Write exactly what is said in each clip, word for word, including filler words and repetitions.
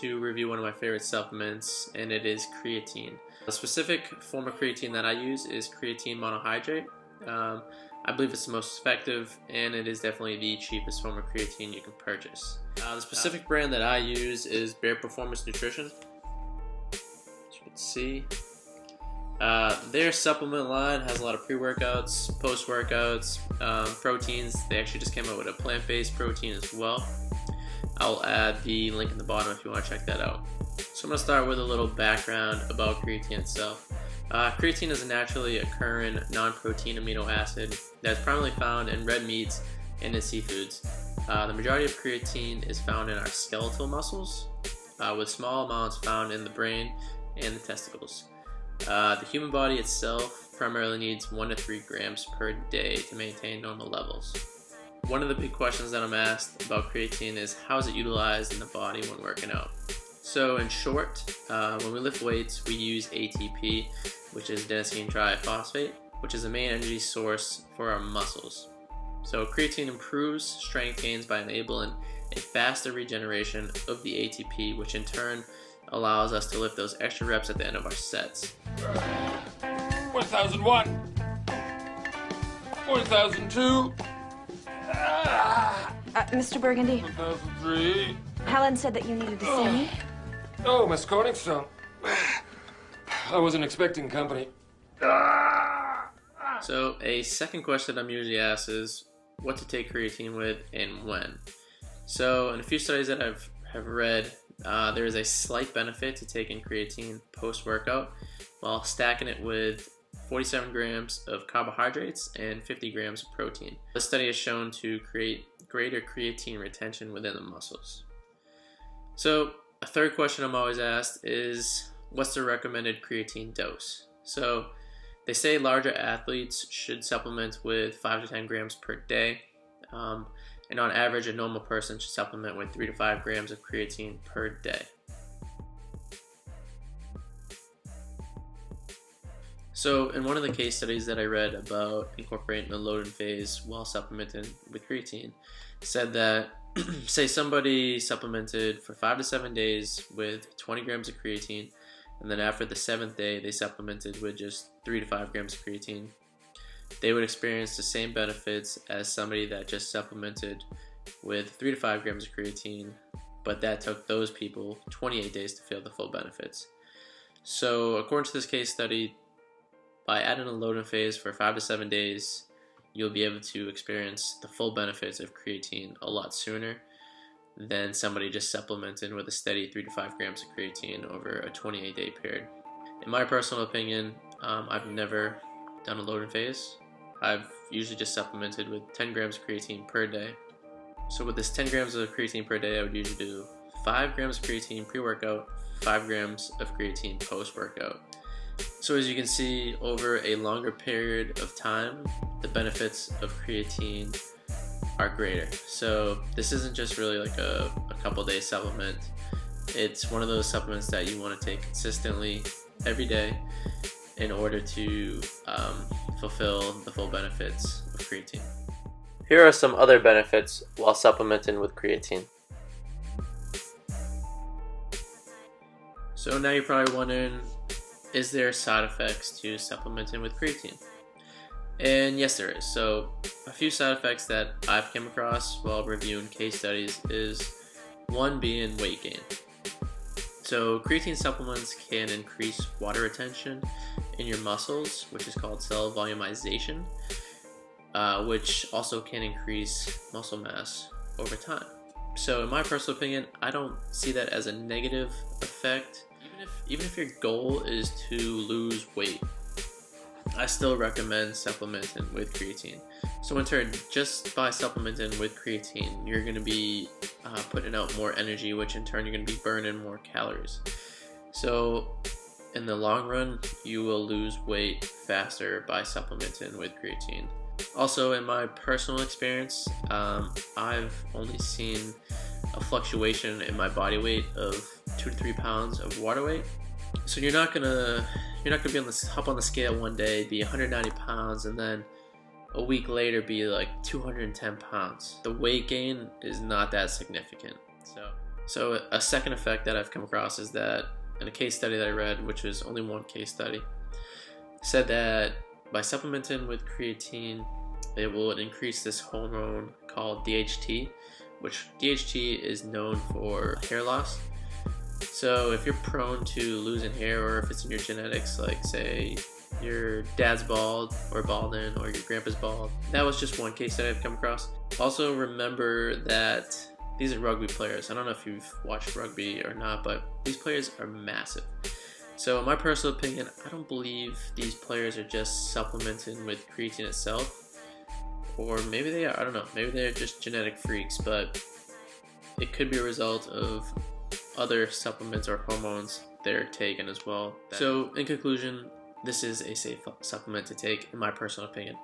to review one of my favorite supplements, and it is creatine. A specific form of creatine that I use is creatine monohydrate. Um, I believe it's the most effective, and it is definitely the cheapest form of creatine you can purchase. Uh, the specific brand that I use is Bare Performance Nutrition, as you can see. Uh, their supplement line has a lot of pre-workouts, post-workouts, um, proteins. They actually just came out with a plant-based protein as well. I'll add the link in the bottom if you want to check that out. So I'm going to start with a little background about creatine itself. Uh, creatine is a naturally occurring non-protein amino acid that's primarily found in red meats and in seafoods. Uh, the majority of creatine is found in our skeletal muscles, uh, with small amounts found in the brain and the testicles. Uh, the human body itself primarily needs one to three grams per day to maintain normal levels. One of the big questions that I'm asked about creatine is how is it utilized in the body when working out? So in short, uh, when we lift weights, we use A T P, which is adenosine triphosphate, which is the main energy source for our muscles. So creatine improves strength gains by enabling a faster regeneration of the A T P, which in turn allows us to lift those extra reps at the end of our sets. one thousand one, one thousand two, ah. uh, Mister Burgundy, one thousand three. Helen said that you needed to see me. Oh, Miss Corningstone. I wasn't expecting company. So, a second question I'm usually asked is what to take creatine with and when. So, in a few studies that I've have read, uh, there is a slight benefit to taking creatine post-workout while stacking it with forty-seven grams of carbohydrates and fifty grams of protein. This study is shown to create greater creatine retention within the muscles. So, a third question I'm always asked is, what's the recommended creatine dose? So, they say larger athletes should supplement with five to ten grams per day, um, and on average, a normal person should supplement with three to five grams of creatine per day. So, in one of the case studies that I read about incorporating the loading phase while supplementing with creatine, said that say somebody supplemented for five to seven days with twenty grams of creatine, and then after the seventh day they supplemented with just three to five grams of creatine, they would experience the same benefits as somebody that just supplemented with three to five grams of creatine, but that took those people twenty-eight days to feel the full benefits. So according to this case study, by adding a loading phase for five to seven days, you'll be able to experience the full benefits of creatine a lot sooner than somebody just supplementing with a steady three to five grams of creatine over a twenty-eight day period. In my personal opinion, um, I've never done a loading phase. I've usually just supplemented with ten grams of creatine per day. So with this ten grams of creatine per day, I would usually do five grams of creatine pre-workout, five grams of creatine post-workout. So as you can see, over a longer period of time, the benefits of creatine are greater. So this isn't just really like a, a couple day supplement. It's one of those supplements that you want to take consistently every day in order to um, fulfill the full benefits of creatine. Here are some other benefits while supplementing with creatine. So now you're probably wondering, is there side effects to supplementing with creatine? And yes, there is. So a few side effects that I've come across while reviewing case studies is one being weight gain. So creatine supplements can increase water retention in your muscles, which is called cell volumization, uh, which also can increase muscle mass over time. So in my personal opinion, I don't see that as a negative effect. If, even if your goal is to lose weight, I still recommend supplementing with creatine. So in turn, just by supplementing with creatine, you're going to be uh, putting out more energy, which in turn you're going to be burning more calories. So in the long run, you will lose weight faster by supplementing with creatine. Also, in my personal experience, um, I've only seen a fluctuation in my body weight of two to three pounds of water weight. So you're not gonna you're not gonna be on the hop on the scale one day, be one hundred ninety pounds, and then a week later be like two hundred ten pounds. The weight gain is not that significant. So. So a second effect that I've come across is that in a case study that I read, which was only one case study, said that by supplementing with creatine, it will increase this hormone called D H T, which D H T is known for hair loss. So if you're prone to losing hair, or if it's in your genetics, like say your dad's bald or balding, or your grandpa's bald. That was just one case that I've come across. Also remember that these are rugby players. I don't know if you've watched rugby or not, but these players are massive. So in my personal opinion, I don't believe these players are just supplementing with creatine itself. Or maybe they are, I don't know. Maybe they're just genetic freaks, but it could be a result of other supplements or hormones they're taking as well. So in conclusion, this is a safe supplement to take, in my personal opinion.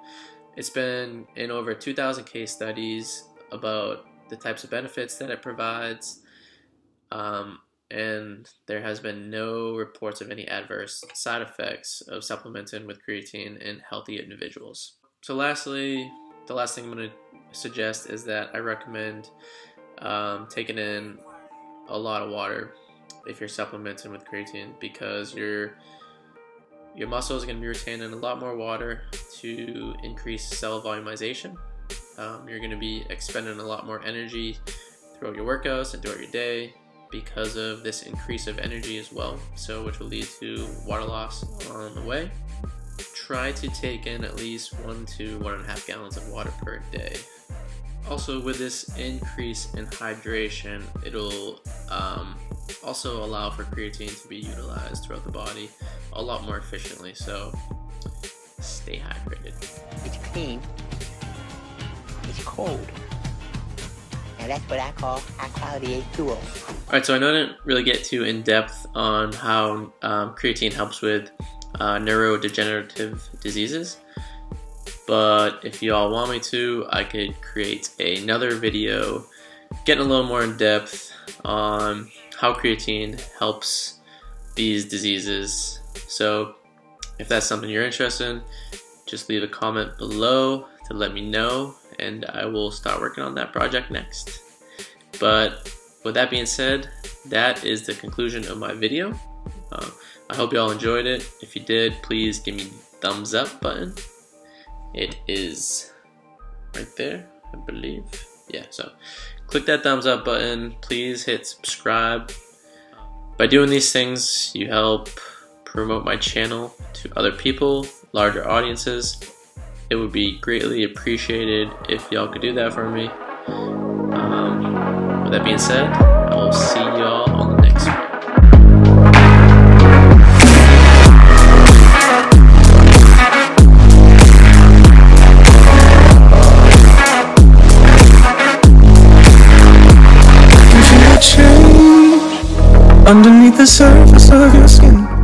It's been in over two thousand case studies about the types of benefits that it provides, um, and there has been no reports of any adverse side effects of supplementing with creatine in healthy individuals. So lastly, the last thing I'm going to suggest is that I recommend um, taking in a lot of water if you're supplementing with creatine, because you're Your muscles are going to be retaining a lot more water to increase cell volumization. Um, you're going to be expending a lot more energy throughout your workouts and throughout your day because of this increase of energy as well, so which will lead to water loss on the way. Try to take in at least one to one and a half gallons of water per day. Also, with this increase in hydration, it'll um, also allow for creatine to be utilized throughout the body a lot more efficiently, so stay hydrated. It's clean, it's cold, and that's what I call high quality H two O. All right, so I know I didn't really get too in depth on how um, creatine helps with uh, neurodegenerative diseases, but if you all want me to, I could create another video getting a little more in depth on how creatine helps these diseases. So if that's something you're interested in, just leave a comment below to let me know, and I will start working on that project next. But with that being said, that is the conclusion of my video. Uh, I hope you all enjoyed it. If you did, please give me the thumbs up button. It is right there, I believe. Yeah, so click that thumbs up button. Please hit subscribe. By doing these things, you help promote my channel to other people, larger audiences. It would be greatly appreciated if y'all could do that for me. Um, with that being said, I will see y'all on the next one. Underneath the surface of your skin.